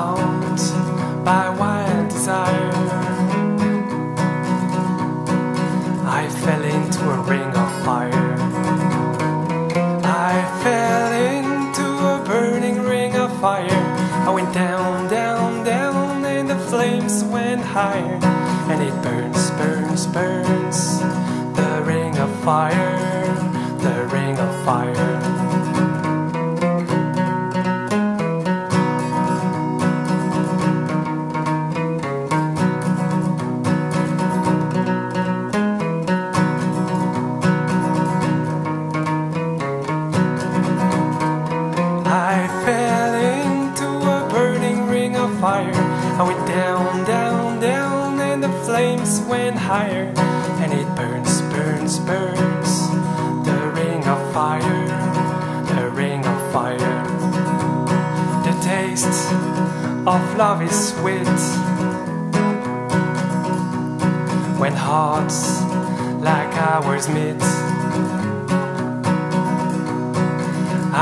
out by wild desire. I fell into a ring of fire. I fell into a burning ring of fire. I went down, down, down, and the flames went higher. And it burns, burns, burns, the ring of fire, the ring of fire. Fire. I went down, down, down, and the flames went higher. And it burns, burns, burns, the ring of fire, the ring of fire. The taste of love is sweet, when hearts like ours meet.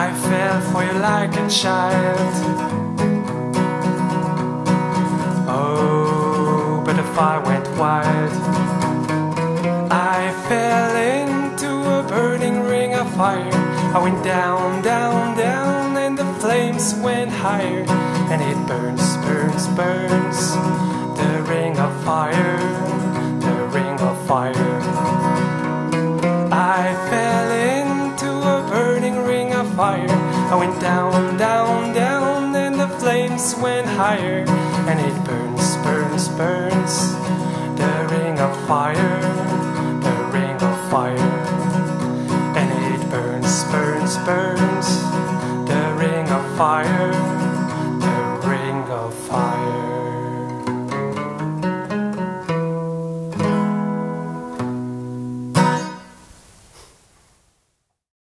I fell for you like a child. I went wild. I fell into a burning ring of fire. I went down, down, down, and the flames went higher. And it burns, burns, burns, the ring of fire, the ring of fire. I fell into a burning ring of fire. I went down, down, down, and the flames went higher. And it burns, burns, burns, the ring of fire, the ring of fire. And it burns, burns, burns.